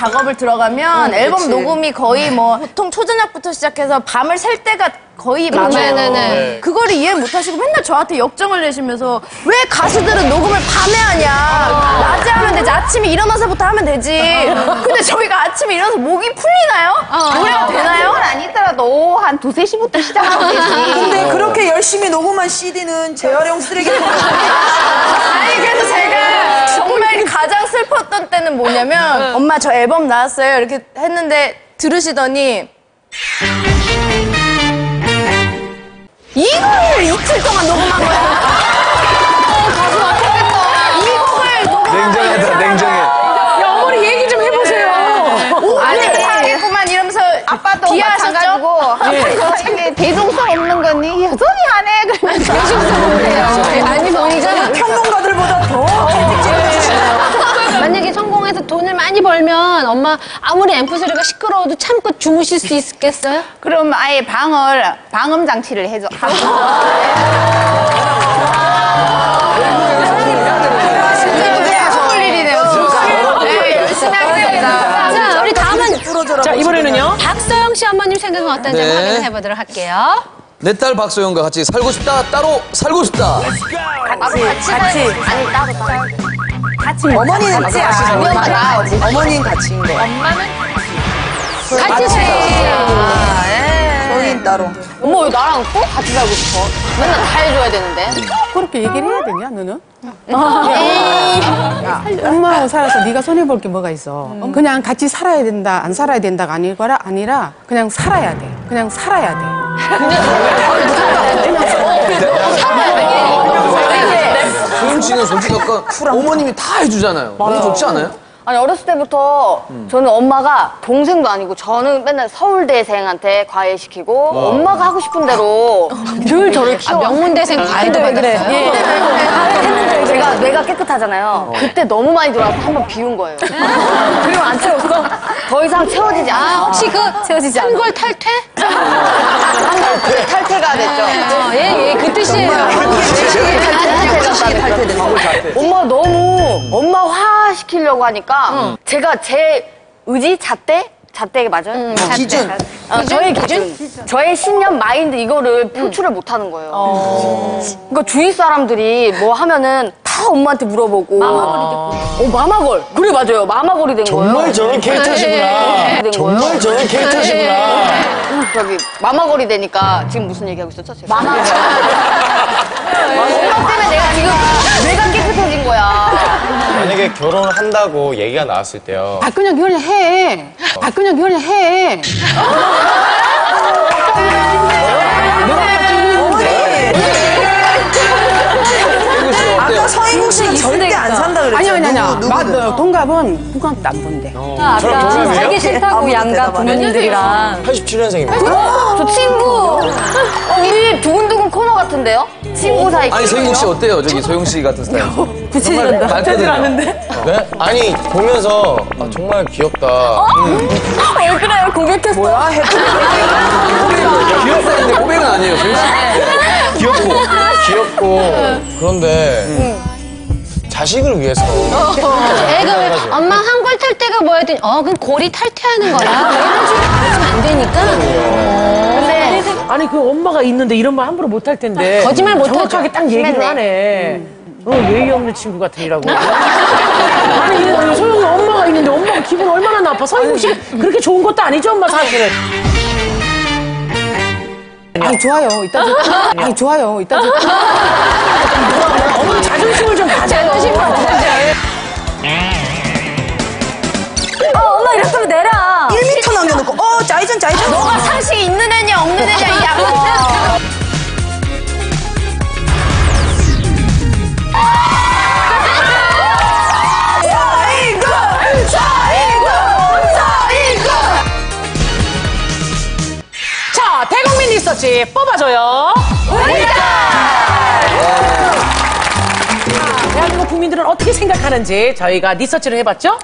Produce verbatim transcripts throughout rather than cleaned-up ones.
작업을 들어가면 음, 앨범 그치. 녹음이 거의 뭐 보통 초저녁부터 시작해서 밤을 샐 때가 거의 많아요. 네. 그거를 이해 못하시고 맨날 저한테 역정을 내시면서 왜 가수들은 녹음을 밤에 하냐. 아, 낮에 하면 되지. 아침에 일어나서부터 하면 되지. 근데 저희가 아침에 일어나서 목이 풀리나요? 아, 노래가 되나요? 아니더라도 한 두세 시부터 시작하면 되지. 근데 그렇게 열심히 녹음한 씨디는 재활용 쓰레기통에 아니 그래서 제가 정말 가장 슬펐던 때는 뭐냐면 엄마 저 앨범 나왔어요 이렇게 했는데 들으시더니 이거를 이틀 동안 녹음한 거야. 가슴 아프겠다. 이 곡을 녹음한 거야. 냉정하다, 냉정해. 야, 어머니 얘기 좀 해보세요. 아니겠구만 이러면서 아빠도 마찬가지고 네. 대중성 없는 거니 여전히 안 해. 그러면서 대중성 없네요. 아니, 저희가 평론가들보다 더 만약에 성공해서 돈을 많이 벌면 엄마 아무리 앰프 소리가 시끄러워도 참고 주무실 수 있겠어요? 그럼 아예 방을 방음 장치를 해줘. 자, 우리 다음은 자 이번에는요. 박소영 씨 어머님 생각은 어떤지 네. 확인해 보도록 할게요. 내 딸 박소영과 같이 살고 싶다. 따로 살고 싶다. 같이 같이, 같이. 아니 따로 따로. 같이 어머니는 같이 아니었나? 어머니는 같이인 거. 엄마는 같이. 같이 살고. 저희는 따로. 어머 왜 나랑 꼭 같이 살고 싶어? 맨날 다 해줘야 되는데. 그렇게 얘기를 해야 되냐 너는? 아, 엄마하고 살아서 네가 손해 볼 게 뭐가 있어? 음. 그냥 같이 살아야 된다, 안 살아야 된다가 아니라 아니라 그냥 살아야 돼. 그냥 살아야 돼. 그냥 살아야 돼. 그냥 살아야 돼. 소영 씨는 솔직히 아까 어머님이 다 해주잖아요. 너무 좋지 않아요? 아니 어렸을 때부터 음. 저는 엄마가 동생도 아니고 저는 맨날 서울대생한테 과외시키고 와. 엄마가 하고 싶은 대로 늘 저를 키워. 아, 명문대생 과외도 받았어요? 네. 과외했는데 제가 뇌가 깨끗하잖아요. 어. 그때 너무 많이 들어와서 한번 비운 거예요. 그리고 안 채웠어? 더 이상 채워지지 않아. 아, 혹시 그 채워지지 않아? 한걸 탈퇴? 탈퇴. 탈퇴가 됐죠. 아, 예, 예, 그 뜻이에요. 엄마 너무 엄마 화 시키려고 하니까 응. 제가 제 의지 잣대 잣대 맞아요? 응, 기준. 잣대. 어, 기준 저의 기준, 기준. 저의 신념 마인드 이거를 표출을 응. 못하는 거예요. 어... 그러니까 주위 사람들이 뭐 하면은 다 엄마한테 물어보고 마마걸이 됐고 어 마마걸 그래 맞아요 마마걸이 된 거예요. 정말 저런 캐릭터시구나. 정말 저런 캐릭터시구나. 저기 마마걸이 되니까 지금 무슨 얘기하고 있었죠? 제가? 마마걸 엄마 때문에 내가 지금 뇌가 깨끗해진 거야. 만약에 결혼한다고 얘기가 나왔을 때요. 아 그냥 결혼해. 아 그냥 결혼해. 아까 서인국 씨는 절대 안 산다 그랬잖아요. 아니요, 아니요, 아니요. 맞아요. 동갑은 부감도 안 본대. 저랑 살기 싫다고 양가 부모님들이랑. 팔십칠 년생입니다. 저 친구. 우리 두근두근 코너 같은데요? 친구 사이. 아니 서인국 씨 어때요? 저기 소영 씨 같은 스타일. 부채질한다. 말태질 않는데. 네? 아니 보면서 아, 정말 귀엽다. 어? 음. 왜 그래요? 고백했어. 뭐야? 귀엽다는데 고백은 아니에요. 소영 씨. 귀엽고 귀엽고 그런데. 음. 자식을 위해서. 어, 애가 왜, 엄마 한 골 탈 때가 뭐야? 어, 그럼 고리 탈퇴하는 거야. 이런 식으로 가르치면 안 되니까. 근데, 아니, 그 엄마가 있는데 이런 말 함부로 못 할 텐데. 거짓말 못 정확하게 하죠. 딱 얘기를 맨날. 하네. 음. 어, 예의 없는 친구 같은 이라고. 아니, 소영이 엄마가 있는데 엄마가 기분 얼마나 나빠. 서인국 씨 그렇게 좋은 것도 아니죠, 엄마 사실은. 아니, 좋아요. 이따 좀. 아니, 좋아요. 이따 좀. 어머니 자존심을 좀 가져요. 자존심을 가져요. 어, 엄마 이랬으면 내려. 일 미터 남겨놓고, 어, 짜이전, 짜이전. 너가 상식이 있는 애냐, 없는 애냐, 이 양반. 자, 대국민 리서치 뽑아줘요. 국민들은 어떻게 생각하는지 저희가 리서치를 해봤죠?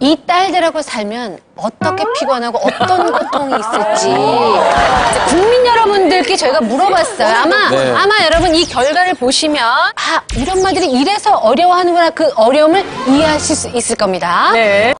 이 딸들하고 살면 어떻게 피곤하고 어떤 고통이 있을지 국민 여러분들께 저희가 물어봤어요. 아마 네. 아마 여러분 이 결과를 보시면 아, 이런 엄마들이 이래서 어려워하는구나 그 어려움을 이해하실 수 있을 겁니다. 네.